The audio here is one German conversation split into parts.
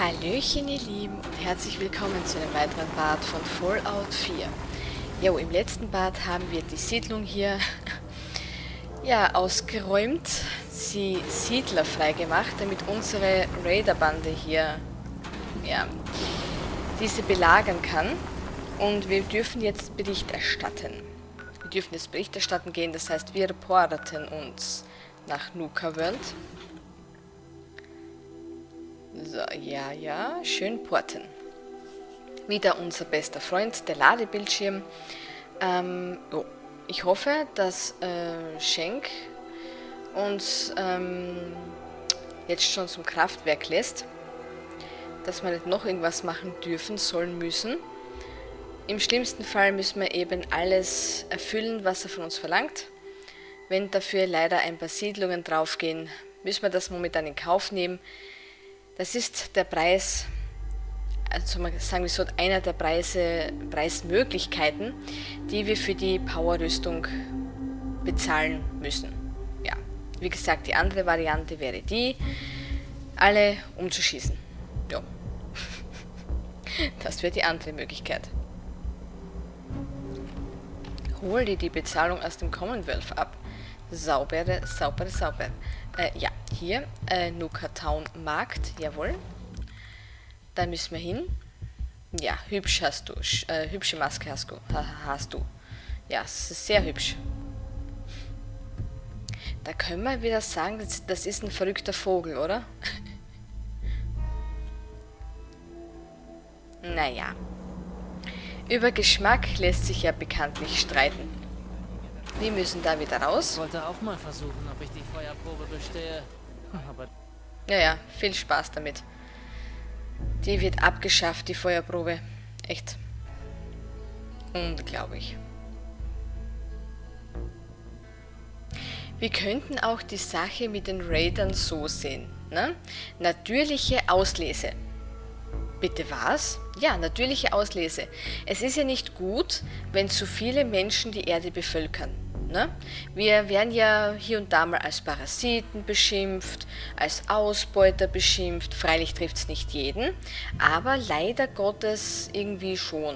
Hallöchen ihr Lieben und herzlich willkommen zu einem weiteren Part von Fallout 4. Jo, im letzten Part haben wir die Siedlung hier ja, ausgeräumt, sie Siedler freigemacht, damit unsere Raiderbande hier ja, diese belagern kann. Und wir dürfen jetzt Bericht erstatten. Wir dürfen jetzt Bericht erstatten gehen, das heißt wir reporteten uns nach Nuka World. So, ja, ja, schön porten. Wieder unser bester Freund, der Ladebildschirm. Oh, ich hoffe, dass Schenk uns jetzt schon zum Kraftwerk lässt, dass wir nicht noch irgendwas machen dürfen, sollen, müssen. Im schlimmsten Fall müssen wir eben alles erfüllen, was er von uns verlangt. Wenn dafür leider ein paar Siedlungen draufgehen, müssen wir das momentan in Kauf nehmen. Das ist der Preis, also sagen wir so, einer der Preismöglichkeiten, die wir für die Powerrüstung bezahlen müssen. Ja, wie gesagt, die andere Variante wäre die, alle umzuschießen. Ja, das wäre die andere Möglichkeit. Hol dir die Bezahlung aus dem Commonwealth ab. Saubere, saubere, saubere. Ja, hier, Nuka Town Markt, jawohl. Da müssen wir hin. Ja, hübsch hast du, hübsche Maske hast du. Ja, es ist sehr hübsch. Da können wir wieder sagen, das ist ein verrückter Vogel, oder? Naja. Über Geschmack lässt sich ja bekanntlich streiten. Wir müssen da wieder raus. Ich wollte auch mal versuchen, ob ich die Feuerprobe bestehe. Aber naja, viel Spaß damit. Die wird abgeschafft, die Feuerprobe. Echt. Unglaublich. Wir könnten auch die Sache mit den Raidern so sehen. Ne? Natürliche Auslese. Bitte was? Ja, natürliche Auslese. Es ist ja nicht gut, wenn zu viele Menschen die Erde bevölkern. Ne? Wir werden ja hier und da mal als Parasiten beschimpft, als Ausbeuter beschimpft. Freilich trifft es nicht jeden, aber leider Gottes irgendwie schon.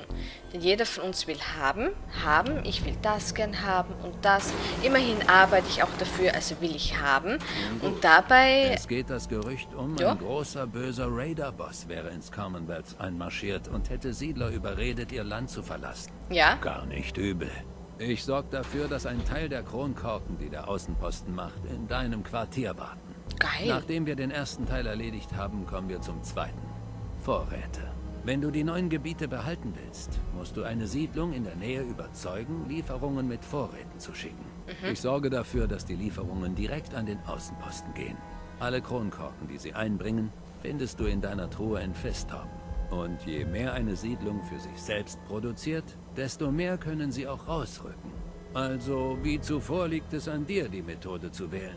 Denn jeder von uns will haben, ich will das gern haben und das. Immerhin arbeite ich auch dafür, also will ich haben. Und dabei... Es geht das Gerücht um, ein großer, böser Raider-Boss wäre ins Commonwealth einmarschiert und hätte Siedler überredet, ihr Land zu verlassen. Ja. Gar nicht übel. Ich sorge dafür, dass ein Teil der Kronkorken, die der Außenposten macht, in deinem Quartier warten. Geil. Nachdem wir den ersten Teil erledigt haben, kommen wir zum zweiten. Vorräte. Wenn du die neuen Gebiete behalten willst, musst du eine Siedlung in der Nähe überzeugen, Lieferungen mit Vorräten zu schicken. Mhm. Ich sorge dafür, dass die Lieferungen direkt an den Außenposten gehen. Alle Kronkorken, die sie einbringen, findest du in deiner Truhe in Festhauben. Und je mehr eine Siedlung für sich selbst produziert, desto mehr können sie auch rausrücken. Also wie zuvor liegt es an dir, die Methode zu wählen.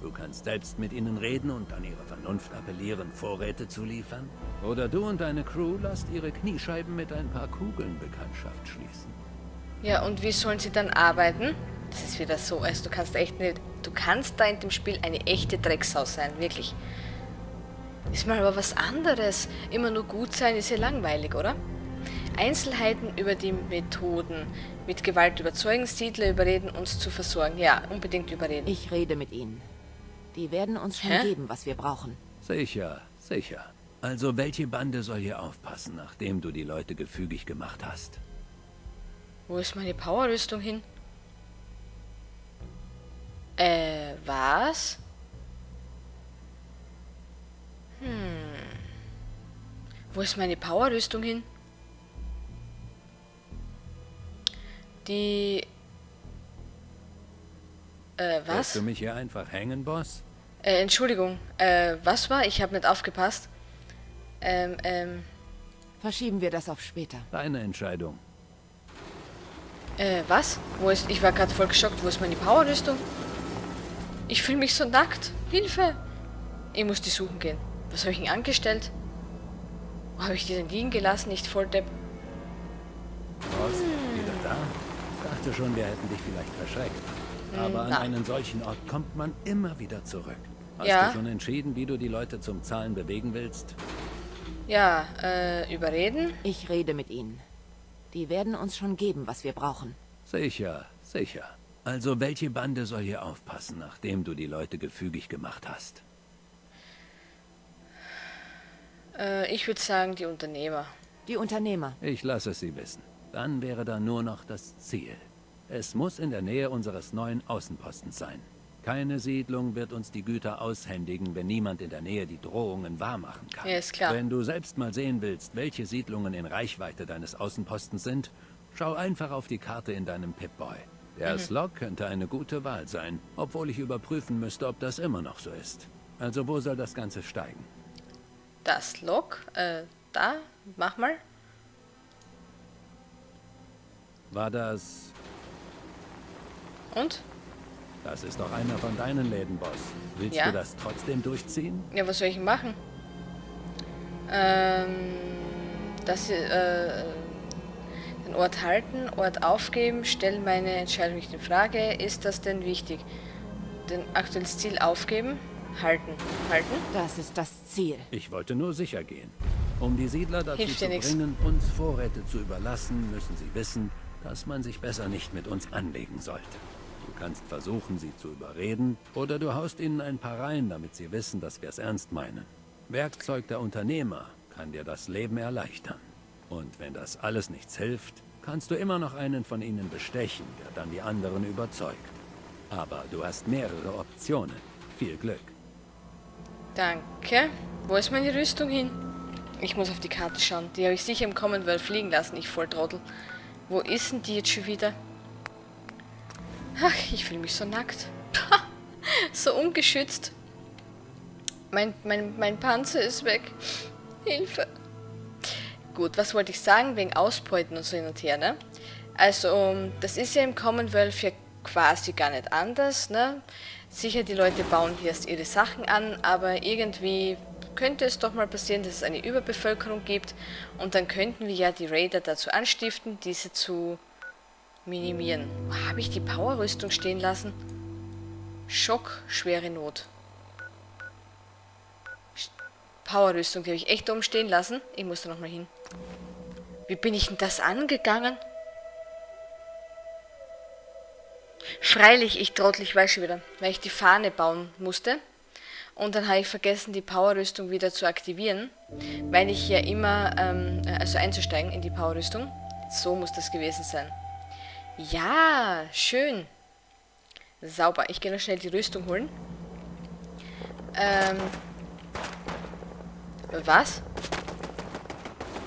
Du kannst selbst mit ihnen reden und an ihre Vernunft appellieren, Vorräte zu liefern. Oder du und deine Crew lasst ihre Kniescheiben mit ein paar Kugeln Bekanntschaft schließen. Ja, und wie sollen sie dann arbeiten? Das ist wieder so, also du kannst echt nicht, du kannst da in dem Spiel eine echte Drecksau sein, wirklich. Ist mal aber was anderes. Immer nur gut sein ist ja langweilig, oder? Einzelheiten über die Methoden. Mit Gewalt überzeugen, Siedler überreden, uns zu versorgen. Ja, unbedingt überreden. Ich rede mit ihnen. Die werden uns schon geben, was wir brauchen. Sicher, sicher. Also welche Bande soll hier aufpassen, nachdem du die Leute gefügig gemacht hast? Wo ist meine Powerrüstung hin? Was? Wo ist meine Powerrüstung hin? Die... was? Lässt du mich hier einfach hängen, Boss? Entschuldigung. Was war? Ich habe nicht aufgepasst. Verschieben wir das auf später. Deine Entscheidung. Was? Wo ist... Ich war gerade voll geschockt. Wo ist meine Powerrüstung? Ich fühle mich so nackt. Hilfe! Ich muss die suchen gehen. Was habe ich denn angestellt? Habe ich die denn liegen gelassen? Nicht voll Depp. Was? Wieder da? Dachte schon, wir hätten dich vielleicht verschreckt. Aber an einen solchen Ort kommt man immer wieder zurück. Hast du schon entschieden, wie du die Leute zum Zahlen bewegen willst? Ja, überreden? Ich rede mit ihnen. Die werden uns schon geben, was wir brauchen. Sicher, sicher. Also welche Bande soll hier aufpassen, nachdem du die Leute gefügig gemacht hast? Ich würde sagen, die Unternehmer. Die Unternehmer. Ich lasse es sie wissen. Dann wäre da nur noch das Ziel. Es muss in der Nähe unseres neuen Außenpostens sein. Keine Siedlung wird uns die Güter aushändigen, wenn niemand in der Nähe die Drohungen wahrmachen kann. Ja, ist klar. Wenn du selbst mal sehen willst, welche Siedlungen in Reichweite deines Außenpostens sind, schau einfach auf die Karte in deinem Pip-Boy. Der Slog könnte eine gute Wahl sein, obwohl ich überprüfen müsste, ob das immer noch so ist. Also wo soll das Ganze steigen? Das Slog? Da? Mach mal. War das... Und? Das ist doch einer von deinen Läden, Boss. Willst du das trotzdem durchziehen? Ja, was soll ich machen? Den Ort halten, Ort aufgeben, stellen meine Entscheidung nicht in Frage. Ist das denn wichtig? Den aktuellen Ziel aufgeben, halten. Halten? Das ist das Ziel. Ich wollte nur sicher gehen. Um die Siedler dazu zu bringen, uns Vorräte zu überlassen, müssen sie wissen, dass man sich besser nicht mit uns anlegen sollte. Du kannst versuchen, sie zu überreden, oder du haust ihnen ein paar rein, damit sie wissen, dass wir es ernst meinen. Werkzeug der Unternehmer kann dir das Leben erleichtern. Und wenn das alles nichts hilft, kannst du immer noch einen von ihnen bestechen, der dann die anderen überzeugt. Aber du hast mehrere Optionen. Viel Glück. Danke. Wo ist meine Rüstung hin? Ich muss auf die Karte schauen. Die habe ich sicher im Commonwealth fliegen lassen, ich Volltrottel. Wo ist denn die jetzt schon wieder? Ach, ich fühle mich so nackt. So ungeschützt. Mein Panzer ist weg. Hilfe. Gut, was wollte ich sagen? Wegen Ausbeuten und so hin und her, ne? Also, das ist ja im Commonwealth ja quasi gar nicht anders, ne? Sicher, die Leute bauen hier erst ihre Sachen an, aber irgendwie könnte es doch mal passieren, dass es eine Überbevölkerung gibt und dann könnten wir ja die Raider dazu anstiften, diese zu minimieren. Oh, habe ich die Powerrüstung stehen lassen? Schock, schwere Not. Powerrüstung, die habe ich echt oben stehen lassen. Ich muss da nochmal hin. Wie bin ich denn das angegangen? Freilich, ich Trottel, ich weiß schon wieder, weil ich die Fahne bauen musste. Und dann habe ich vergessen, die Powerrüstung wieder zu aktivieren, weil ich ja immer, also einzusteigen in die Powerrüstung. So muss das gewesen sein. Ja, schön. Sauber. Ich gehe noch schnell die Rüstung holen. Was?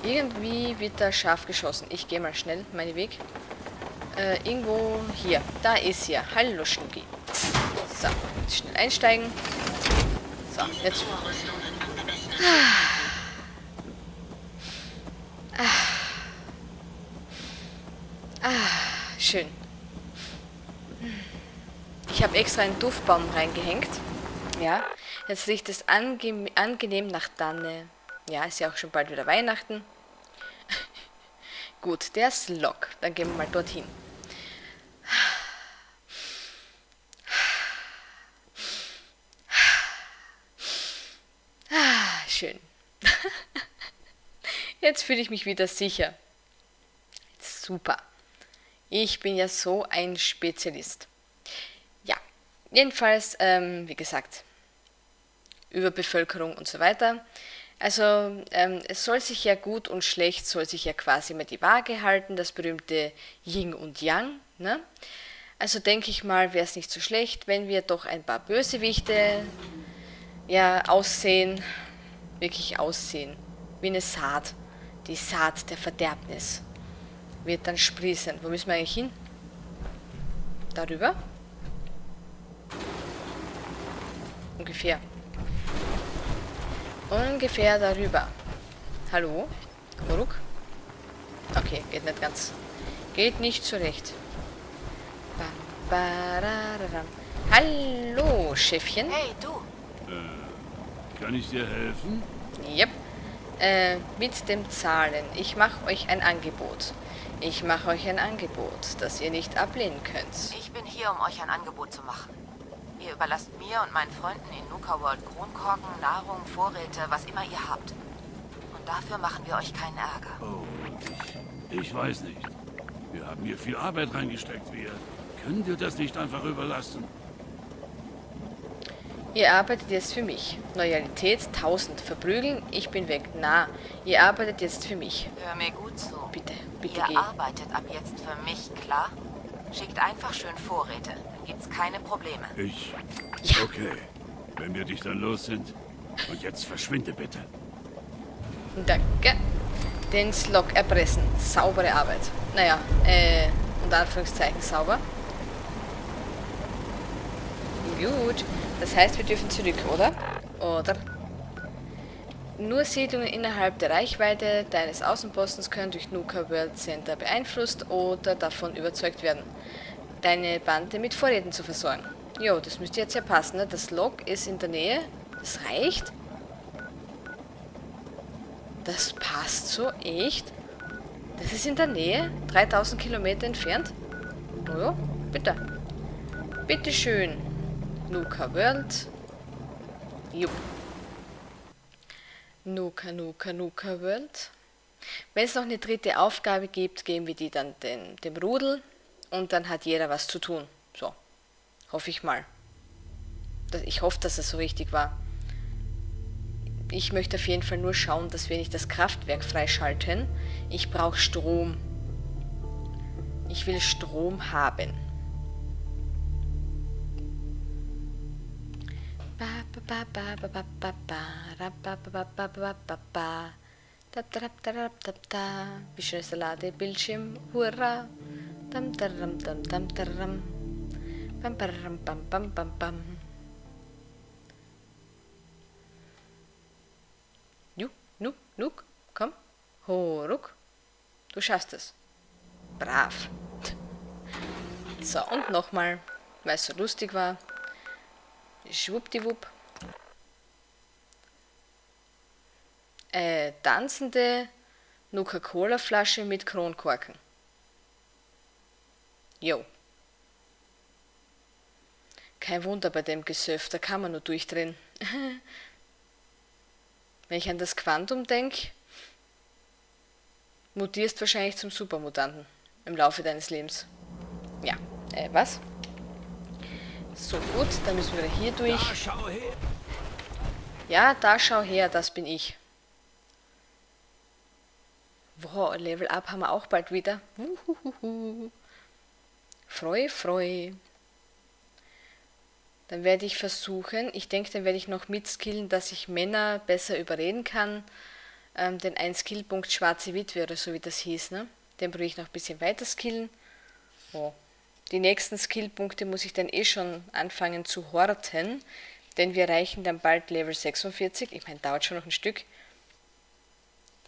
Irgendwie wird da scharf geschossen. Ich gehe mal schnell meinen Weg. Irgendwo hier. Da ist hier. Hallo, Schnucki. So, jetzt schnell einsteigen. So, jetzt. Schön. Ich habe extra einen Duftbaum reingehängt. Ja, jetzt riecht es angenehm nach Tanne. Ja, ist ja auch schon bald wieder Weihnachten. Gut, der ist lock. Dann gehen wir mal dorthin. Schön. Jetzt fühle ich mich wieder sicher. Super. Ich bin ja so ein Spezialist. Ja, jedenfalls, wie gesagt, Überbevölkerung und so weiter. Also, es soll sich ja gut und schlecht, soll sich ja quasi mal die Waage halten, das berühmte Yin und Yang, ne? Also denke ich mal, wäre es nicht so schlecht, wenn wir doch ein paar Bösewichte, ja, aussehen, wirklich aussehen, wie eine Saat, die Saat der Verderbnis. Wird dann sprießen. Wo müssen wir eigentlich hin? Darüber? Ungefähr. Ungefähr darüber. Hallo? Koruk? Okay, geht nicht ganz. Geht nicht zurecht. Hallo, Schiffchen. Hey, du. Kann ich dir helfen? Yep. Mit dem Zahlen. Ich mache euch ein Angebot. Ich mache euch ein Angebot, das ihr nicht ablehnen könnt. Ich bin hier, um euch ein Angebot zu machen. Ihr überlasst mir und meinen Freunden in Nuka World Kronkorken, Nahrung, Vorräte, was immer ihr habt. Und dafür machen wir euch keinen Ärger. Oh, ich weiß nicht. Wir haben hier viel Arbeit reingesteckt, wir. Können wir das nicht einfach überlassen? Ihr arbeitet jetzt für mich. Loyalität 1000. Verprügeln, ich bin weg. Na, ihr arbeitet jetzt für mich. Hör mir gut zu. Bitte, bitte geh. Ihr arbeitet ab jetzt für mich, klar? Schickt einfach schön Vorräte. Dann gibt's keine Probleme. Ich? Ja. Okay. Wenn wir dich dann los sind. Und jetzt verschwinde bitte. Danke. Den Slog erpressen. Saubere Arbeit. Naja, unter Anführungszeichen sauber. Gut. Das heißt, wir dürfen zurück, oder? Oder? Nur Siedlungen innerhalb der Reichweite deines Außenpostens können durch Nuka World Center beeinflusst oder davon überzeugt werden, deine Bande mit Vorräten zu versorgen. Jo, das müsste jetzt ja passen, ne? Das Log ist in der Nähe. Das reicht. Das passt so, echt? Das ist in der Nähe, 3000 Kilometer entfernt. Jojo, bitte. Bitteschön. Nuka World. Jupp. Nuka World. Wenn es noch eine dritte Aufgabe gibt, geben wir die dann dem Rudel und dann hat jeder was zu tun. So. Hoffe ich mal. Ich hoffe, dass es so richtig war. Ich möchte auf jeden Fall nur schauen, dass wir nicht das Kraftwerk freischalten. Ich brauche Strom. Ich will Strom haben. Wie schön ist der Ladebildschirm? Hurra! Nuk, komm. Horuk. Du schaffst es. Brav. So, und nochmal, weil es so lustig war. Schwuppdiwupp. Tanzende Nuka-Cola-Flasche mit Kronkorken. Jo. Kein Wunder bei dem Gesöff, da kann man nur durchdrehen. Wenn ich an das Quantum denke, mutierst wahrscheinlich zum Supermutanten im Laufe deines Lebens. Ja, was? So gut, dann müssen wir hier durch. Da, schau her. Ja, da schau her, das bin ich. Wow, Level Up haben wir auch bald wieder. Uhuhuhu. Freu. Dann werde ich versuchen, ich denke, dann werde ich noch mitskillen, dass ich Männer besser überreden kann. Den einen Skillpunkt Schwarze Witwe oder so wie das hieß, ne? Den brauche ich noch ein bisschen weiter skillen. Oh. Die nächsten Skillpunkte muss ich dann eh schon anfangen zu horten, denn wir erreichen dann bald Level 46. Ich meine, dauert schon noch ein Stück.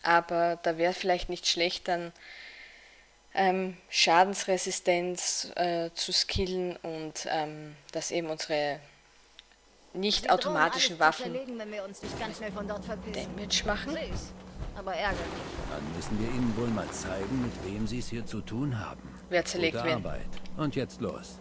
Aber da wäre vielleicht nicht schlecht, dann Schadensresistenz zu skillen und dass eben unsere nicht automatischen Waffen Damage machen. Aber ärgerlich. Dann müssen wir ihnen wohl mal zeigen, mit wem sie es hier zu tun haben. Wer zerlegt wen? Und jetzt los.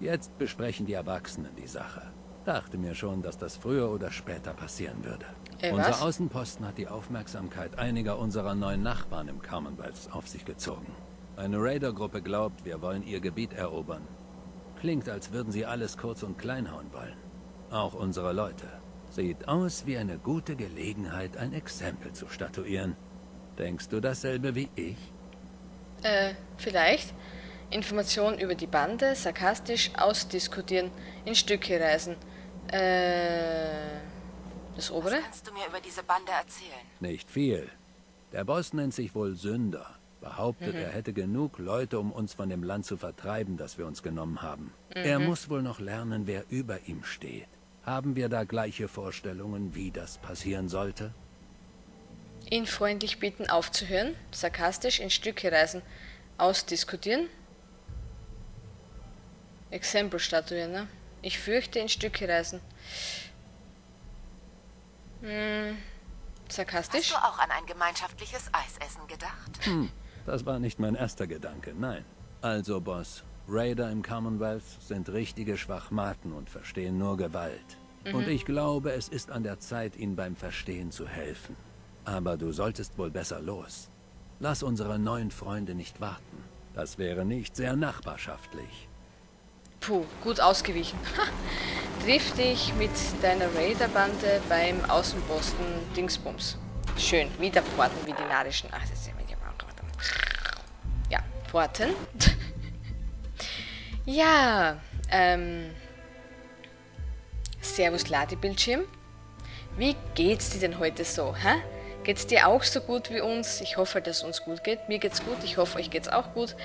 Jetzt besprechen die Erwachsenen die Sache. Dachte mir schon, dass das früher oder später passieren würde. Unser Außenposten hat die Aufmerksamkeit einiger unserer neuen Nachbarn im Commonwealth auf sich gezogen. Eine Raider-Gruppe glaubt, wir wollen ihr Gebiet erobern. Klingt, als würden sie alles kurz und klein hauen wollen. Auch unsere Leute. Sieht aus wie eine gute Gelegenheit, ein Exempel zu statuieren. Denkst du dasselbe wie ich? Vielleicht. Informationen über die Bande, sarkastisch ausdiskutieren, in Stücke reißen. Das obere? Was kannst du mir über diese Bande erzählen? Nicht viel. Der Boss nennt sich wohl Sünder. Behauptet, er hätte genug Leute, um uns von dem Land zu vertreiben, das wir uns genommen haben. Er muss wohl noch lernen, wer über ihm steht. Haben wir da gleiche Vorstellungen, wie das passieren sollte? Ihn freundlich bitten, aufzuhören, sarkastisch in Stücke reißen, ausdiskutieren. Exempel statuieren, ne? Ich fürchte, in Stücke reißen. Sarkastisch. Hast du auch an ein gemeinschaftliches Eisessen gedacht? Das war nicht mein erster Gedanke, nein. Also, Boss, Raider im Commonwealth sind richtige Schwachmaten und verstehen nur Gewalt. Mhm. Und ich glaube, es ist an der Zeit, ihnen beim Verstehen zu helfen. Aber du solltest wohl besser los. Lass unsere neuen Freunde nicht warten. Das wäre nicht sehr nachbarschaftlich. Puh, gut ausgewichen. Triff dich mit deiner Raiderbande beim Außenposten Dingsbums. Schön, wieder Porten wie die Narischen. Ach, das ist ja mega. Ja, Porten. Ja, Servus Ladebildschirm. Wie geht's dir denn heute so, hä? Geht's dir auch so gut wie uns? Ich hoffe, dass es uns gut geht. Mir geht's gut, ich hoffe, euch geht's auch gut.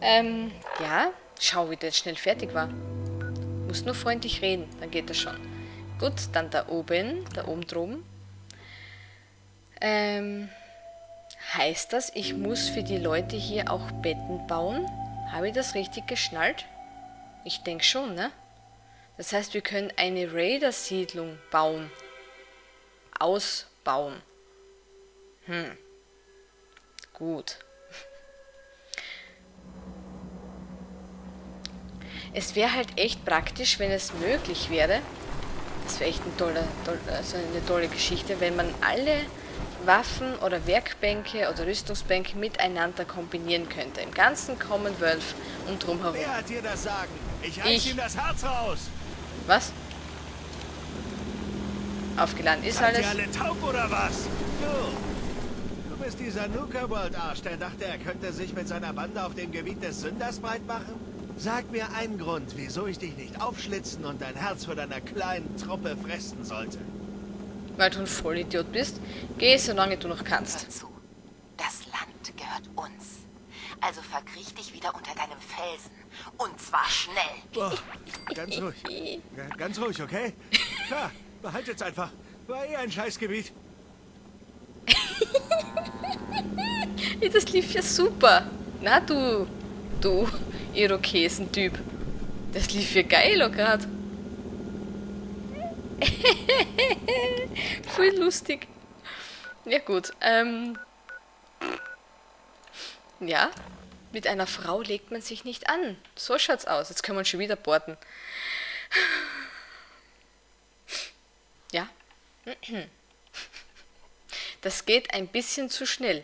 Ja, schau, wie der jetzt schnell fertig war. Muss nur freundlich reden, dann geht das schon. Gut, dann da oben droben. Heißt das, ich muss für die Leute hier auch Betten bauen? Habe ich das richtig geschnallt? Ich denke schon, ne? Das heißt, wir können eine Raider-Siedlung bauen. Ausbauen. Hm. Gut. Es wäre halt echt praktisch, wenn es möglich wäre. Das wäre echt ein eine tolle Geschichte, wenn man alle Waffen oder Werkbänke oder Rüstungsbänke miteinander kombinieren könnte. Im ganzen Commonwealth und drumherum. Wer hat dir das sagen? Ich reiß ihm das Herz raus! Was? Aufgeladen ist alles. Seid ihr alle taub oder was? Du bist dieser Nuka-World-Arsch, der dachte, er könnte sich mit seiner Bande auf dem Gebiet des Sünders breit machen? Sag mir einen Grund, wieso ich dich nicht aufschlitzen und dein Herz vor deiner kleinen Truppe fressen sollte. Weil du ein Vollidiot bist, geh solange du noch kannst. Hör zu. Das Land gehört uns. Also verkriech dich wieder unter deinem Felsen. Und zwar schnell. Oh, ganz ruhig. Ganz ruhig, okay? Klar, behaltet's einfach. War eh ein Scheißgebiet. Das lief ja super. Na du Irokesentyp. Das lief ja geil, oh grad. Voll lustig. Ja gut, ja, mit einer Frau legt man sich nicht an. So schaut's aus. Jetzt können wir schon wieder porten. Ja. Das geht ein bisschen zu schnell.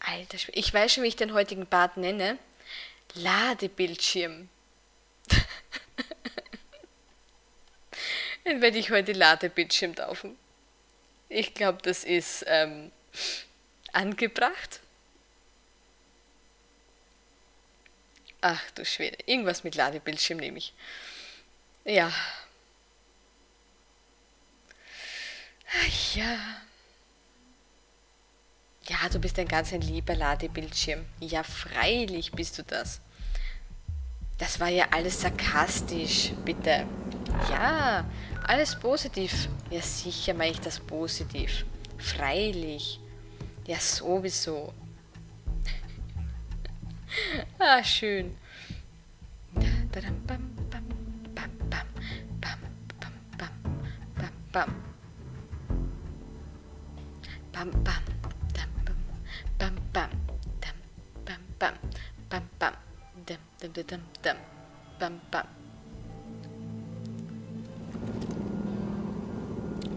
Alter Schwede. Ich weiß schon, wie ich den heutigen Part nenne. Ladebildschirm. Dann werde ich heute Ladebildschirm taufen. Ich glaube, das ist angebracht. Ach du Schwede. Irgendwas mit Ladebildschirm nehme ich. Ja. Ach ja. Ja, du bist ein ganz lieber Ladebildschirm. Ja, freilich bist du das. Das war ja alles sarkastisch, bitte. Ja, alles positiv. Ja, sicher meine ich das positiv. Freilich. Ja, sowieso. Ah, schön.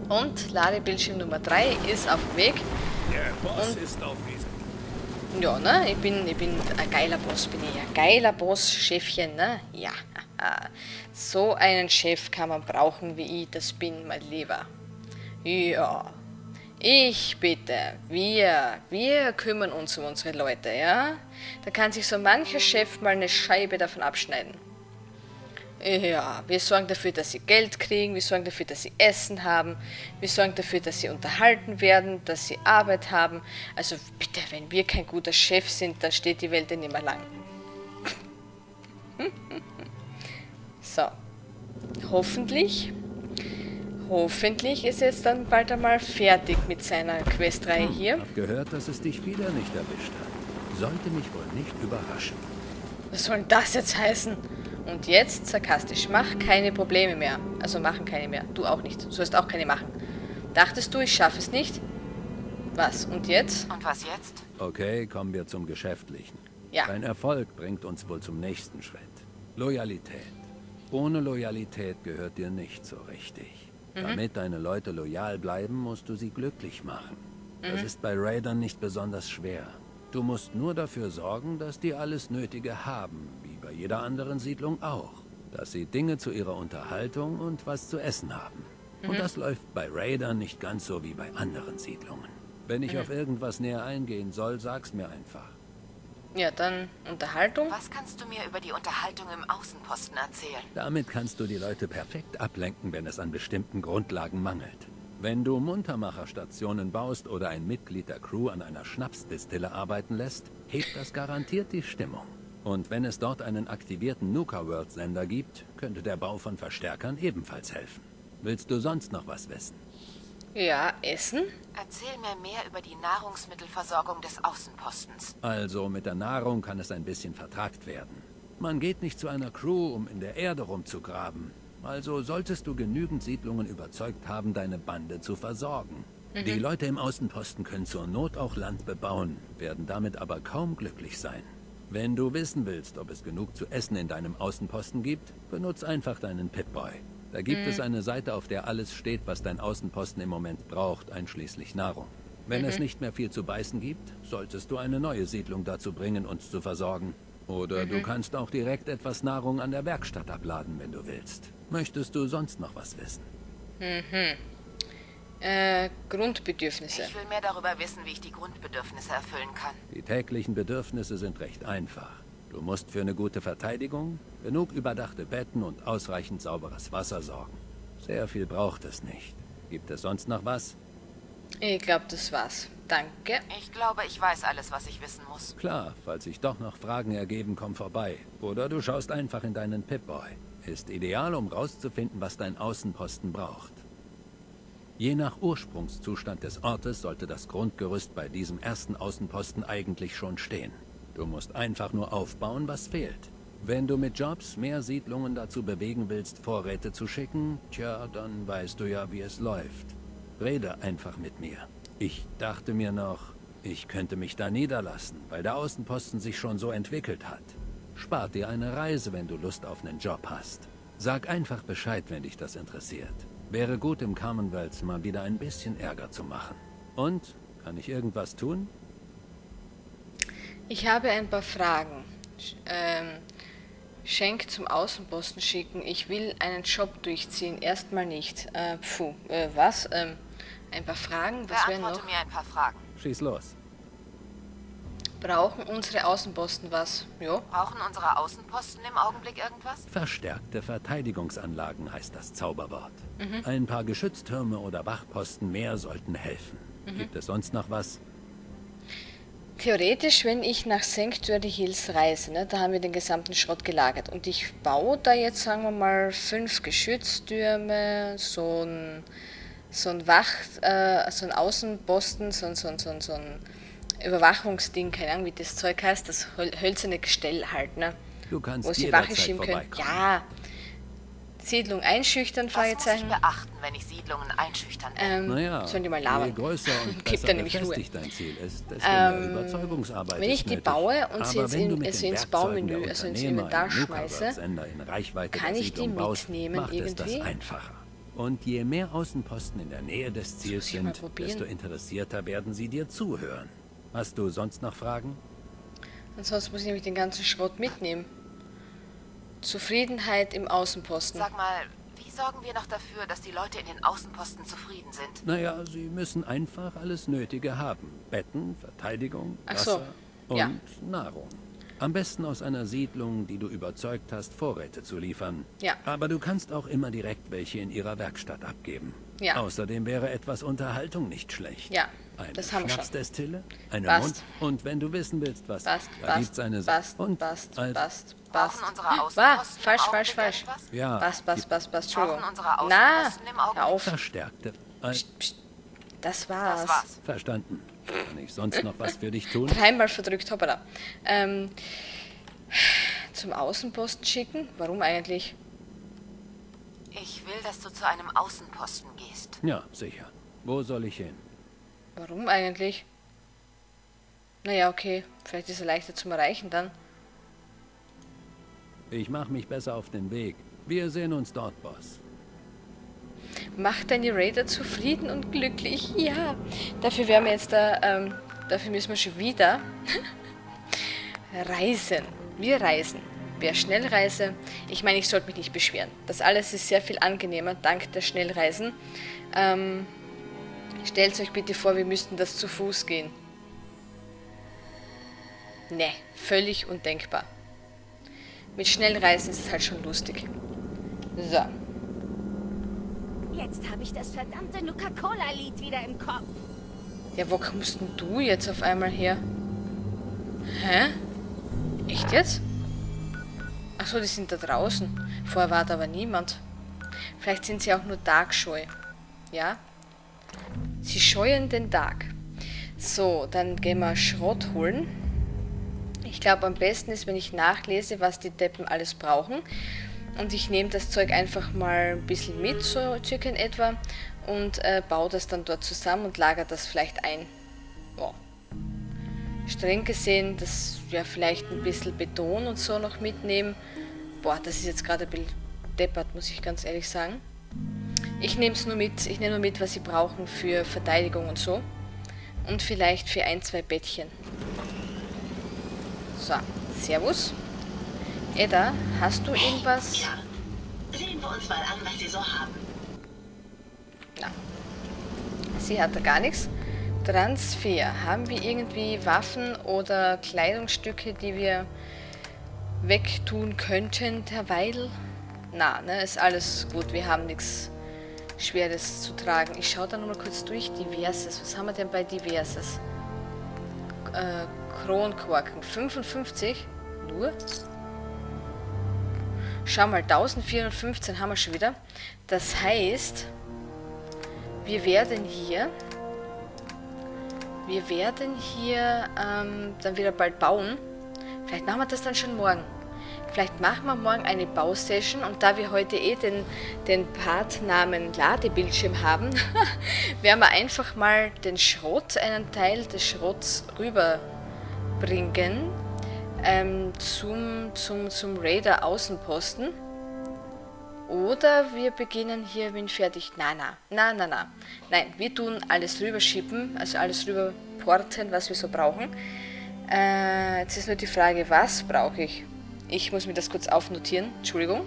Und Ladebildschirm Nummer 3 ist auf dem Weg. Der Boss ist auf dem Weg. Ja, ne? Ich bin ein geiler Boss, bin ich. Ein geiler Boss-Chefchen, ne? Ja. So einen Chef kann man brauchen, wie ich das bin, mein Lieber. Ja. Ich bitte, wir kümmern uns um unsere Leute, ja? Da kann sich so mancher Chef mal eine Scheibe davon abschneiden. Ja, wir sorgen dafür, dass sie Geld kriegen, wir sorgen dafür, dass sie Essen haben, wir sorgen dafür, dass sie unterhalten werden, dass sie Arbeit haben. Also bitte, wenn wir kein guter Chef sind, dann steht die Welt ja nicht mehr lang. So, hoffentlich... Hoffentlich ist er jetzt dann bald einmal fertig mit seiner Questreihe hier. Ich habe gehört, dass es dich wieder nicht erwischt hat. Sollte mich wohl nicht überraschen. Was soll das jetzt heißen? Und jetzt, sarkastisch, mach keine Probleme mehr. Also machen keine mehr. Du auch nicht. Du sollst auch keine machen. Dachtest du, ich schaffe es nicht? Was? Und jetzt? Und was jetzt? Okay, kommen wir zum Geschäftlichen. Ja. Dein Erfolg bringt uns wohl zum nächsten Schritt. Loyalität. Ohne Loyalität gehört dir nicht so richtig. Mhm. Damit deine Leute loyal bleiben, musst du sie glücklich machen. Mhm. Das ist bei Raidern nicht besonders schwer. Du musst nur dafür sorgen, dass die alles Nötige haben, wie bei jeder anderen Siedlung auch. Dass sie Dinge zu ihrer Unterhaltung und was zu essen haben. Mhm. Und das läuft bei Raidern nicht ganz so wie bei anderen Siedlungen. Wenn ich auf irgendwas näher eingehen soll, sag's mir einfach. Ja, dann Unterhaltung. Was kannst du mir über die Unterhaltung im Außenposten erzählen? Damit kannst du die Leute perfekt ablenken, wenn es an bestimmten Grundlagen mangelt. Wenn du Muntermacherstationen baust oder ein Mitglied der Crew an einer Schnapsdistille arbeiten lässt, hebt das garantiert die Stimmung. Und wenn es dort einen aktivierten Nuka World-Sender gibt, könnte der Bau von Verstärkern ebenfalls helfen. Willst du sonst noch was wissen? Ja, Essen? Erzähl mir mehr über die Nahrungsmittelversorgung des Außenpostens. Also, mit der Nahrung kann es ein bisschen vertragt werden. Man geht nicht zu einer Crew, um in der Erde rumzugraben. Also solltest du genügend Siedlungen überzeugt haben, deine Bande zu versorgen. Mhm. Die Leute im Außenposten können zur Not auch Land bebauen, werden damit aber kaum glücklich sein. Wenn du wissen willst, ob es genug zu essen in deinem Außenposten gibt, benutz einfach deinen Pip-Boy. Da gibt es eine Seite, auf der alles steht, was dein Außenposten im Moment braucht, einschließlich Nahrung. Wenn es nicht mehr viel zu beißen gibt, solltest du eine neue Siedlung dazu bringen, uns zu versorgen. Oder du kannst auch direkt etwas Nahrung an der Werkstatt abladen, wenn du willst. Möchtest du sonst noch was wissen? Grundbedürfnisse. Ich will mehr darüber wissen, wie ich die Grundbedürfnisse erfüllen kann. Die täglichen Bedürfnisse sind recht einfach. Du musst für eine gute Verteidigung, genug überdachte Betten und ausreichend sauberes Wasser sorgen. Sehr viel braucht es nicht. Gibt es sonst noch was? Ich glaube, das war's. Danke. Ich glaube, ich weiß alles, was ich wissen muss. Klar, falls sich doch noch Fragen ergeben, komm vorbei. Oder du schaust einfach in deinen Pip-Boy. Ist ideal, um rauszufinden, was dein Außenposten braucht. Je nach Ursprungszustand des Ortes sollte das Grundgerüst bei diesem ersten Außenposten eigentlich schon stehen. Du musst einfach nur aufbauen, was fehlt. Wenn du mit Jobs mehr Siedlungen dazu bewegen willst, Vorräte zu schicken, tja, dann weißt du ja, wie es läuft. Rede einfach mit mir. Ich dachte mir noch, ich könnte mich da niederlassen, weil der Außenposten sich schon so entwickelt hat. Spart dir eine Reise, wenn du Lust auf einen Job hast. Sag einfach Bescheid, wenn dich das interessiert. Wäre gut, im Commonwealth mal wieder ein bisschen Ärger zu machen. Und, kann ich irgendwas tun? Ich habe ein paar Fragen. Schenk zum Außenposten schicken. Ich will einen Shop durchziehen. Erstmal nicht. Was? Ein paar Fragen? Was wären noch? Beantworte mir ein paar Fragen. Schieß los. Brauchen unsere Außenposten was? Jo. Brauchen unsere Außenposten im Augenblick irgendwas? Verstärkte Verteidigungsanlagen heißt das Zauberwort. Mhm. Ein paar Geschütztürme oder Wachposten mehr sollten helfen. Mhm. Gibt es sonst noch was? Theoretisch, wenn ich nach Sanctuary Hills reise, ne, da haben wir den gesamten Schrott gelagert. Und ich baue da jetzt, sagen wir mal, 5 Geschütztürme, so ein Außenposten, so ein Überwachungsding, keine Ahnung, wie das Zeug heißt, das hölzerne Gestell halt, ne? Du kannst wo sie Wache schieben können. Ja. Siedlung einschüchtern, Fragezeichen. Was muss ich beachten, wenn ich Siedlungen einschüchtern will? Naja, sollen die mal labern. Je größer und besser befestigt dein Ziel ist, desto mehr Überzeugungsarbeit ist nötig. Wenn ich die baue und sie ins Baumenü, also ins Inventar schmeiße, kann ich die mitnehmen irgendwie? Und je mehr Außenposten in der Nähe des Ziels sind, desto interessierter werden sie dir zuhören. Hast du sonst noch Fragen? Ansonsten muss ich nämlich den ganzen Schrott mitnehmen. Zufriedenheit im Außenposten. Sag mal, wie sorgen wir noch dafür, dass die Leute in den Außenposten zufrieden sind? Naja, sie müssen einfach alles Nötige haben. Betten, Verteidigung, Wasser und Nahrung. Am besten aus einer Siedlung, die du überzeugt hast, Vorräte zu liefern. Ja. Aber du kannst auch immer direkt welche in ihrer Werkstatt abgeben. Ja. Außerdem wäre etwas Unterhaltung nicht schlecht. Ja, das haben wir schon. Eine Schnapsdestille, eine Mund. Und wenn du wissen willst, was da gibt's eine Sache. Und falsch. Ja. Passt. Entschuldigung. Na, hör auf. Verstärkte. Das war's. Verstanden. Kann ich sonst noch was für dich tun? 3-mal verdrückt, hoppala. Zum Außenposten schicken? Warum eigentlich? Ich will, dass du zu einem Außenposten gehst. Ja, sicher. Wo soll ich hin? Warum eigentlich? Naja, okay. Vielleicht ist er leichter zum Erreichen dann. Ich mache mich besser auf den Weg. Wir sehen uns dort, Boss. Mach deine Raider zufrieden und glücklich. Ja. Dafür werden wir jetzt da... dafür müssen wir schon wieder reisen. Wir reisen. Wer schnell reise... Ich meine, ich sollte mich nicht beschweren. Das alles ist sehr viel angenehmer, dank der Schnellreisen. Stellt euch bitte vor, wir müssten das zu Fuß gehen. Ne, völlig undenkbar. Mit Schnellreisen ist es halt schon lustig. So. Jetzt habe ich das verdammte Nuka-Cola-Lied wieder im Kopf. Ja, wo kommst denn du jetzt auf einmal her? Hä? Echt jetzt? Achso, die sind da draußen. Vorher war da aber niemand. Vielleicht sind sie auch nur tagscheu. Ja? Sie scheuen den Tag. So, dann gehen wir Schrott holen. Ich glaube, am besten ist, wenn ich nachlese, was die Deppen alles brauchen. Und ich nehme das Zeug einfach mal ein bisschen mit, so circa in etwa. Und baue das dann dort zusammen und lagere das vielleicht ein. Wow. Streng gesehen, das ja vielleicht ein bisschen Beton und so noch mitnehmen. Boah, das ist jetzt gerade ein bisschen deppert, muss ich ganz ehrlich sagen. Ich nehme es nur mit, ich nehme nur mit, was sie brauchen für Verteidigung und so. Und vielleicht für ein, zwei Bettchen. So, servus. Edda, hast du irgendwas? Hey, ja. Sehen wir uns mal an, was sie so haben. Na. Sie hat da gar nichts. Transfer. Haben wir irgendwie Waffen oder Kleidungsstücke, die wir wegtun könnten derweil? Na, ne, ist alles gut. Wir haben nichts Schweres zu tragen. Ich schaue da nochmal kurz durch. Diverses. Was haben wir denn bei Diverses? Kronkorken. 55? Nur? Schau mal, 1415 haben wir schon wieder. Das heißt, wir werden hier dann wieder bald bauen. Vielleicht machen wir das dann schon morgen. Vielleicht machen wir morgen eine Bausession und da wir heute eh den Partnamen Ladebildschirm haben, werden wir einfach mal den Schrott, einen Teil des Schrotts rüberbringen zum Raider Außenposten. Oder wir beginnen hier, wenn fertig. Na. Nein, wir tun alles rüberschippen, also alles rüberporten, was wir so brauchen. Jetzt ist nur die Frage, was brauche ich? Ich muss mir das kurz aufnotieren, Entschuldigung.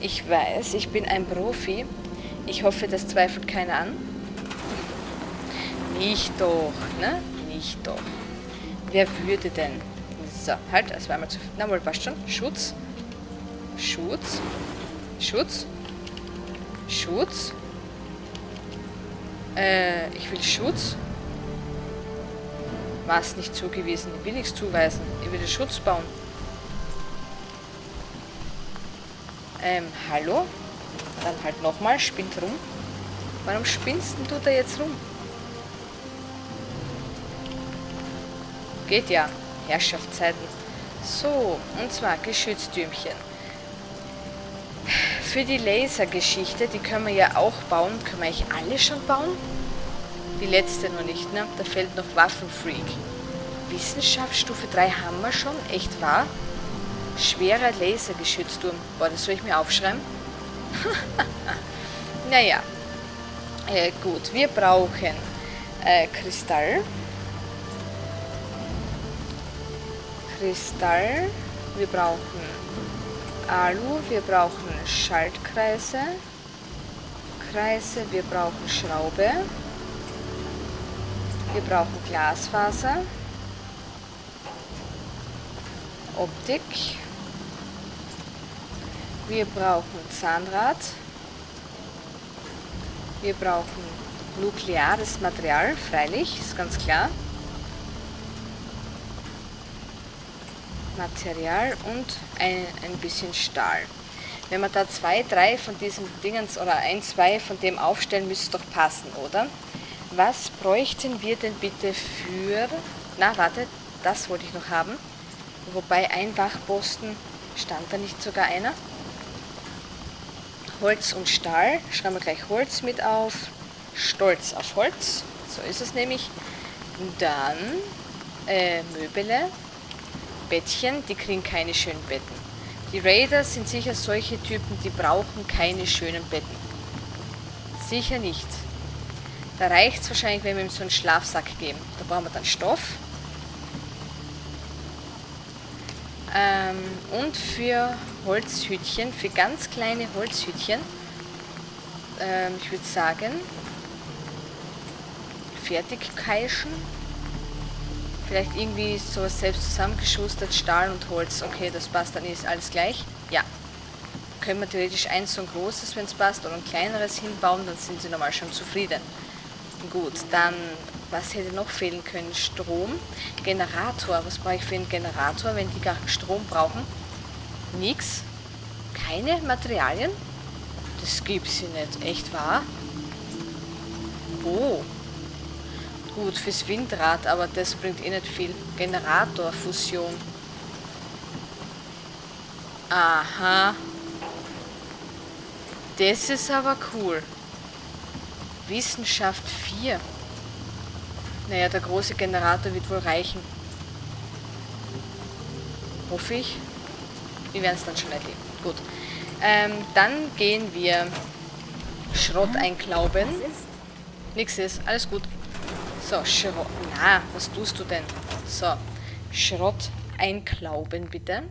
Ich weiß, ich bin ein Profi. Ich hoffe, das zweifelt keiner an. Nicht doch, ne? Nicht doch. Wer würde denn? So, halt, das war einmal zu viel. Na, mal passt schon. Schutz. Ich will Schutz. War es nicht zugewiesen. Ich will nichts zuweisen. Ich will den Schutz bauen. Hallo? Dann halt nochmal. Spinnt rum. Warum spinnst denn du da jetzt rum? Geht ja. Herrschaftszeiten. So, und zwar Geschütztürmchen. Für die Lasergeschichte, die können wir ja auch bauen. Können wir eigentlich alle schon bauen? Die letzte noch nicht, ne? Da fehlt noch Waffenfreak. Wissenschaftsstufe 3 haben wir schon, echt wahr? Schwerer Lasergeschützturm. Boah, das soll ich mir aufschreiben? Naja. Gut, wir brauchen Kristall. Wir brauchen Alu, wir brauchen Schaltkreise, wir brauchen Schraube, wir brauchen Glasfaser, Optik, wir brauchen Zahnrad, wir brauchen nukleares Material, freilich, ist ganz klar. Material und ein bisschen Stahl. Wenn man da zwei von diesen Dingens oder zwei von dem aufstellen, müsste es doch passen, oder? Was bräuchten wir denn bitte für... Na, warte, das wollte ich noch haben. Wobei ein Wachposten, stand da nicht sogar einer? Holz und Stahl. Schreiben wir gleich Holz mit auf. Stolz auf Holz. So ist es nämlich. Dann Möbele, Bettchen, die kriegen keine schönen Betten. Die Raiders sind sicher solche Typen, die brauchen keine schönen Betten. Sicher nicht. Da reicht es wahrscheinlich, wenn wir ihm so einen Schlafsack geben. Da brauchen wir dann Stoff. Und für Holzhütchen, für ganz kleine Holzhütchen, ich würde sagen, Fertigkeischen. Vielleicht irgendwie sowas selbst zusammengeschustert, Stahl und Holz. Okay, das passt, dann ist alles gleich. Ja. Können wir theoretisch eins so ein großes, wenn es passt, oder ein kleineres hinbauen, dann sind sie normal schon zufrieden. Gut, dann, was hätte noch fehlen können? Strom. Generator. Was brauche ich für einen Generator, wenn die gar Strom brauchen? Nix. Keine Materialien? Das gibt's hier nicht. Echt wahr? Oh. Gut, fürs Windrad, aber das bringt eh nicht viel. Generatorfusion. Aha. Das ist aber cool. Wissenschaft 4. Naja, der große Generator wird wohl reichen. Hoffe ich. Wir werden es dann schon erleben. Gut. Dann gehen wir Schrott einklauben. Nix ist. Alles gut. So, Schrott. Na, was tust du denn? So, Schrott einklauben, bitte.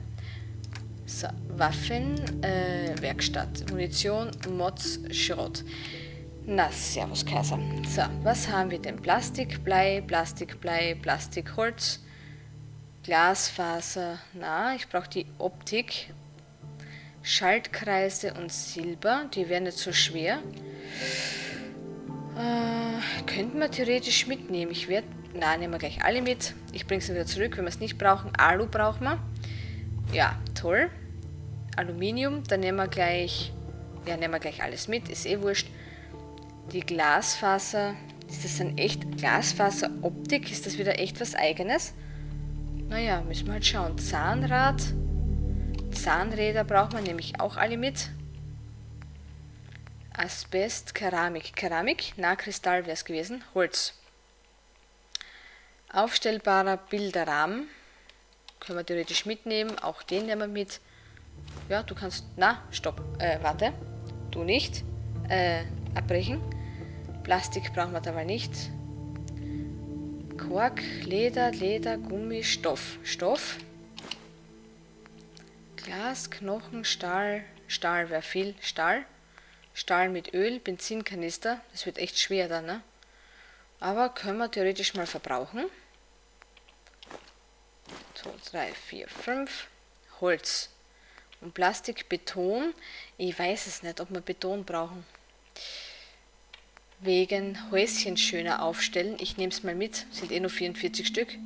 So, Waffen, Werkstatt, Munition, Mods, Schrott. Na, servus, Kaiser. So, was haben wir denn? Plastik, Blei, Plastik, Blei, Plastik, Holz, Glasfaser. Na, ich brauche die Optik. Schaltkreise und Silber. Die wären nicht so schwer. Könnten wir theoretisch mitnehmen. Ich werde... Na, nehmen wir gleich alle mit. Ich bringe sie wieder zurück, wenn wir es nicht brauchen. Alu brauchen wir. Ja, toll. Aluminium, dann nehmen wir gleich... Ja, nehmen wir gleich alles mit. Ist eh wurscht. Die Glasfaser... Ist das dann echt Glasfaseroptik? Ist das wieder echt was Eigenes? Naja, müssen wir halt schauen. Zahnrad... Zahnräder braucht man nämlich auch alle mit. Asbest, Keramik. Keramik, na, Kristall wäre es gewesen. Holz. Aufstellbarer Bilderrahmen. Können wir theoretisch mitnehmen. Auch den nehmen wir mit. Ja, du kannst... Na, stopp. Warte. Du nicht. Abbrechen. Plastik brauchen wir dabei nicht. Kork, Leder, Gummi, Stoff. Glas, Knochen, Stahl. Stahl wäre viel. Stahl. Stahl mit Öl, Benzinkanister. Das wird echt schwer dann, ne? Aber können wir theoretisch mal verbrauchen. 2, 3, 4, 5. Holz. Und Plastik, Beton. Ich weiß es nicht, ob wir Beton brauchen. Wegen Häuschen schöner aufstellen. Ich nehme es mal mit. Sind eh nur 44 Stück.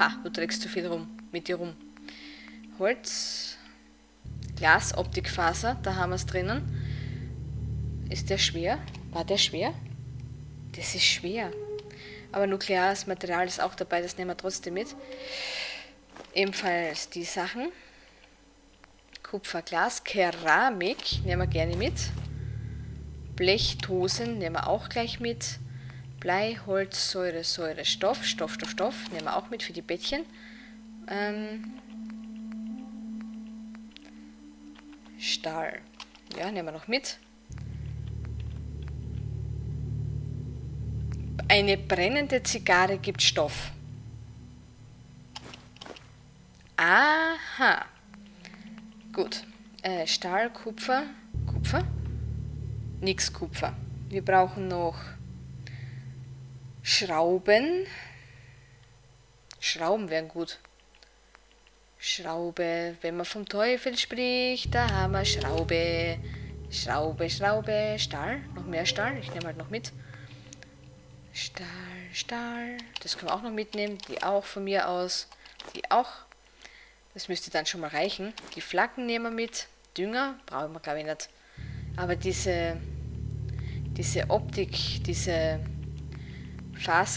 Ha, du trägst zu viel rum. Mit dir rum. Holz. Glasoptikfaser, da haben wir es drinnen. Ist der schwer? War der schwer? Das ist schwer. Aber nukleares Material ist auch dabei, das nehmen wir trotzdem mit. Ebenfalls die Sachen. Kupferglas, Keramik nehmen wir gerne mit. Blechdosen nehmen wir auch gleich mit. Blei, Holz, Säure, Säure, Stoff, Stoff nehmen wir auch mit für die Bettchen. Stahl. Ja, nehmen wir noch mit. Eine brennende Zigarre gibt Stoff. Aha. Gut. Stahl, Kupfer. Kupfer? Nix Kupfer. Wir brauchen noch Schrauben. Schrauben wären gut. Schraube, wenn man vom Teufel spricht, da haben wir Schraube. Stahl, noch mehr Stahl, ich nehme halt noch mit. Stahl, das können wir auch noch mitnehmen, die auch von mir aus, die auch. Das müsste dann schon mal reichen. Die Flaggen nehmen wir mit, Dünger brauchen wir glaube ich nicht. Aber diese Optik, diese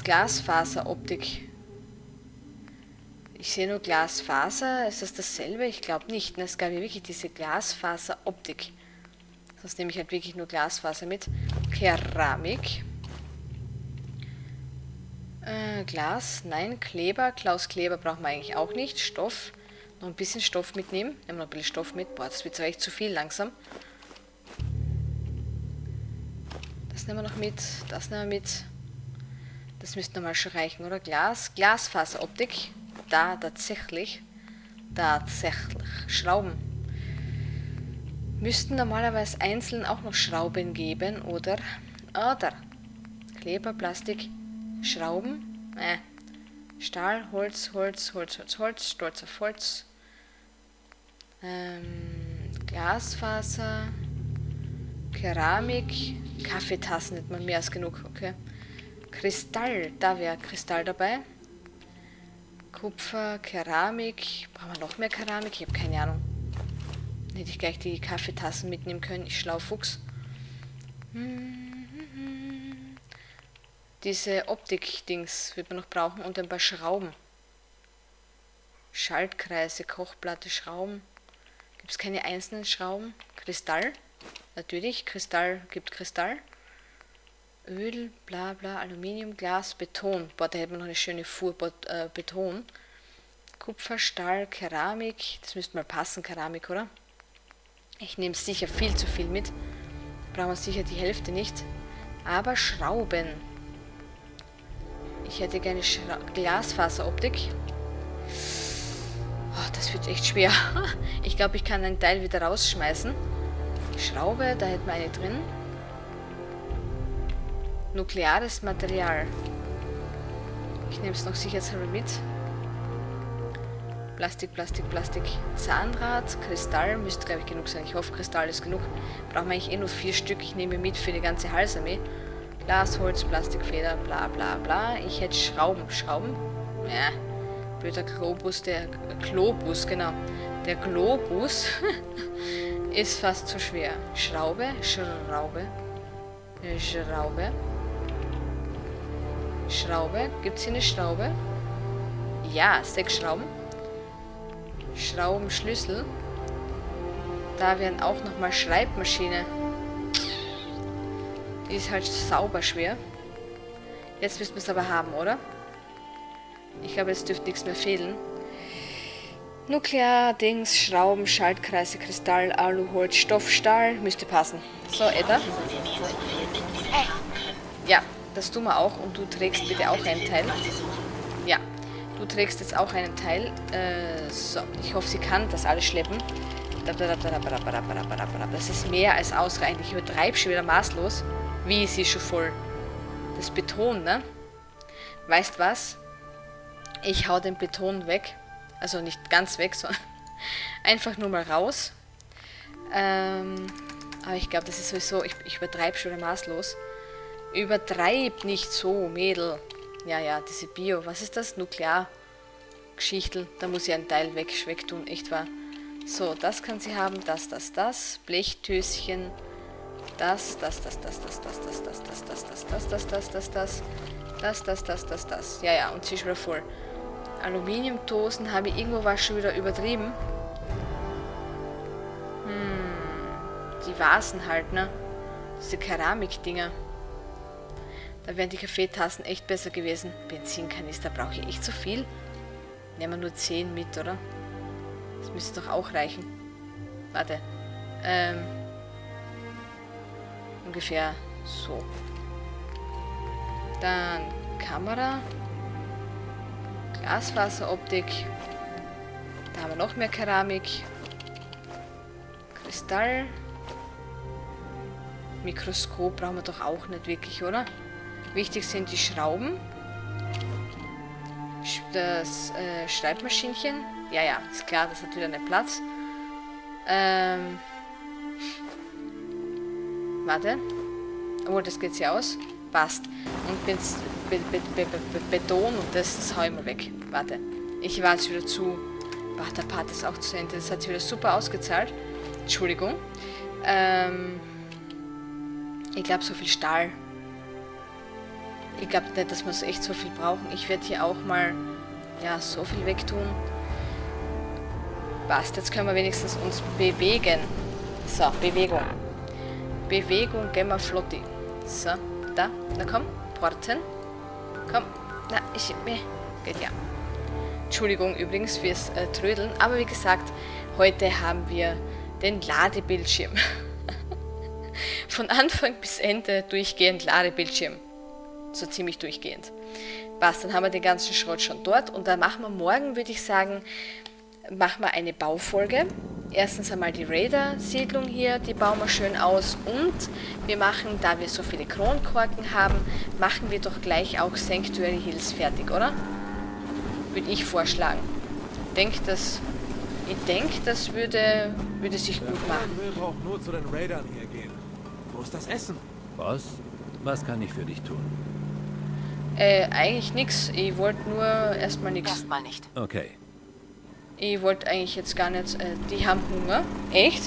Glasfaseroptik. Ich sehe nur Glasfaser. Ist das dasselbe? Ich glaube nicht. Ne? Es gab ja wirklich diese Glasfaseroptik. Sonst nehme ich halt wirklich nur Glasfaser mit. Keramik. Glas, nein, Kleber. Klaus Kleber brauchen wir eigentlich auch nicht. Stoff. Noch ein bisschen Stoff mitnehmen. Nehmen wir noch ein bisschen Stoff mit. Boah, das wird zwar echt zu viel langsam. Das nehmen wir noch mit. Das nehmen wir mit. Das müsste nochmal schon reichen, oder? Glas. Glasfaseroptik. Da, tatsächlich. Tatsächlich. Schrauben. Müssten normalerweise einzeln auch noch Schrauben geben, oder? Oder. Kleber, Plastik, Schrauben. Stahl, Holz, Holz, Holz, Holz, Holz. Stolz auf Holz. Glasfaser. Keramik. Kaffeetassen hätte man mehr als genug. Okay. Kristall. Da wäre Kristall dabei. Kupfer, Keramik. Brauchen wir noch mehr Keramik? Ich habe keine Ahnung. Hätte ich gleich die Kaffeetassen mitnehmen können. Ich Schlaufuchs. Diese Optik-Dings wird man noch brauchen und ein paar Schrauben. Schaltkreise, Kochplatte, Schrauben. Gibt es keine einzelnen Schrauben? Kristall. Natürlich, Kristall gibt Kristall. Öl, bla bla, Aluminium, Glas, Beton. Boah, da hätte man noch eine schöne Fuhr Beton. Kupfer, Stahl, Keramik. Das müsste mal passen, Keramik, oder? Ich nehme sicher viel zu viel mit. Brauchen wir sicher die Hälfte nicht. Aber Schrauben. Ich hätte gerne Glasfaseroptik. Oh, das wird echt schwer. Ich glaube, ich kann einen Teil wieder rausschmeißen. Schraube, da hätten wir eine drin. Nukleares Material. Ich nehme es noch sicherheitshalber mit. Plastik, Plastik, Plastik. Zahnrad, Kristall. Müsste, glaube ich, genug sein. Ich hoffe, Kristall ist genug. Brauchen wir eigentlich eh nur 4 Stück. Ich nehme mit für die ganze Halsarmee. Glas, Holz, Plastik, Feder, bla bla bla. Ich hätte Schrauben. Schrauben? Ja. Blöder Globus. Der Globus, genau. Der Globus ist fast zu schwer. Schraube, Schraube. Schraube. Schraube. Gibt es hier eine Schraube? Ja, 6 Schrauben. Schraubenschlüssel. Da wären auch nochmal Schreibmaschine. Die ist halt sauber schwer. Jetzt müssen wir es aber haben, oder? Ich glaube, jetzt dürfte nichts mehr fehlen. Nuklear, Dings, Schrauben, Schaltkreise, Kristall, Alu, Holz, Stoff, Stahl. Müsste passen. So, Edda. Ja, das tun wir auch. Und du trägst bitte auch einen Teil. Ja, du trägst jetzt auch einen Teil. So, ich hoffe, sie kann das alles schleppen. Das ist mehr als ausreichend. Ich übertreibe schon wieder maßlos. Wie ist sie schon voll? Das Beton, ne? Weißt was? Ich hau den Beton weg. Also nicht ganz weg, sondern einfach nur mal raus. Aber ich glaube, das ist sowieso... Ich übertreibe schon wieder maßlos. Übertreib nicht so, Mädel. Ja, ja, diese Bio. Was ist das? Nuklear-Geschichtel. Da muss ich einen Teil wegtun, echt wahr. So, das kann sie haben. Das, das, das. Blechtöschen. Das, das, das, das, das, das, das, das, das, das, das, das, das, das, das, das, das, das, das, das, das. Ja, ja, und sie ist wieder voll. Aluminiumdosen habe ich irgendwo was schon wieder übertrieben. Die Vasen halt, ne? Diese Keramikdinger. Da wären die Kaffeetassen echt besser gewesen. Benzinkanister brauche ich echt so viel. Nehmen wir nur 10 mit, oder? Das müsste doch auch reichen. Warte. Ungefähr so. Dann Kamera. Glasfaseroptik. Da haben wir noch mehr Keramik. Kristall. Mikroskop brauchen wir doch auch nicht wirklich, oder? Wichtig sind die Schrauben. Das Schreibmaschinchen. Ja, ja, ist klar, das hat wieder einen Platz. Warte. Obwohl, das geht ja aus. Passt. Und Beton und das hau ich mal weg. Warte. Ich war jetzt wieder zu... Ach, der Part ist auch zu Ende. Das hat sich wieder super ausgezahlt. Entschuldigung. Ich glaube, so viel Stahl. Ich glaube nicht, dass wir es echt so viel brauchen. Ich werde hier auch mal... Ja, so viel wegtun. Passt. Jetzt können wir wenigstens uns bewegen. So, Bewegung. Bewegung, gehen wir flotti. So, da. Na komm. Porten. Komm. Na, ich... Geht ja. Entschuldigung übrigens fürs Trödeln, aber wie gesagt, heute haben wir den Ladebildschirm. Von Anfang bis Ende durchgehend Ladebildschirm. So ziemlich durchgehend. Passt, dann haben wir den ganzen Schrott schon dort und dann machen wir morgen, würde ich sagen, machen wir eine Baufolge. Erstens einmal die Raider-Siedlung hier, die bauen wir schön aus und wir machen, da wir so viele Kronkorken haben, machen wir doch gleich auch Sanctuary Hills fertig, oder? Würde ich vorschlagen. Ich denke, das würde sich gut machen. Ich will auch nur zu den Raidern hier gehen. Wo ist das Essen? Boss, was kann ich für dich tun? Eigentlich nichts. Ich wollte nur erstmal nichts. Erstmal nicht. Okay. Ich wollte eigentlich jetzt gar nicht... die haben Hunger. Echt?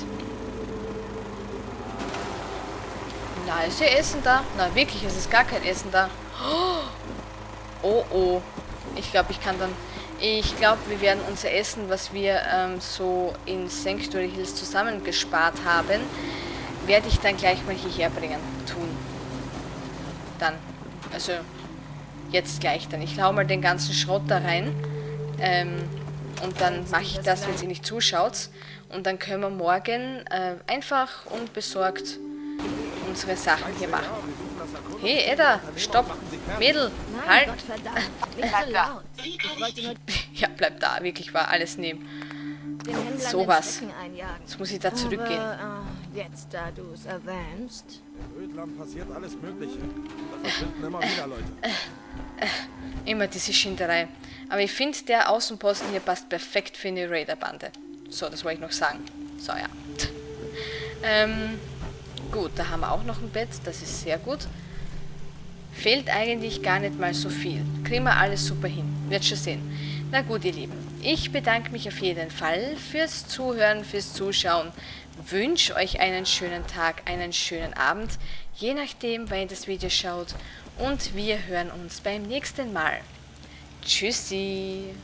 Na, ist ja Essen da. Na, wirklich, es ist gar kein Essen da. Oh, oh. Ich glaube, ich kann dann... Ich glaube, wir werden unser Essen, was wir so in Sanctuary Hills zusammengespart haben, werde ich dann gleich mal hierher bringen. Tun. Dann. Also, jetzt gleich dann. Ich hau mal den ganzen Schrott da rein. Und dann mache ich das, wenn sie nicht zuschaut. Und dann können wir morgen einfach und besorgt unsere Sachen hier machen. Hey, Edda, stopp. Mädel, halt. Ja, bleib da. Wirklich, war alles neben. Sowas. Jetzt muss ich da zurückgehen. Jetzt, da du es erwähnst. Im Ödland passiert alles Mögliche. Da verschwinden immer wieder Leute. Immer diese Schinderei. Aber ich finde, der Außenposten hier passt perfekt für eine Raiderbande. So, das wollte ich noch sagen. So, ja. Gut, da haben wir auch noch ein Bett. Das ist sehr gut. Fehlt eigentlich gar nicht mal so viel. Kriegen wir alles super hin. Wird schon sehen. Na gut, ihr Lieben. Ich bedanke mich auf jeden Fall fürs Zuhören, fürs Zuschauen. Wünsche euch einen schönen Tag, einen schönen Abend. Je nachdem, wann ihr das Video schaut. Und wir hören uns beim nächsten Mal. Tschüssi!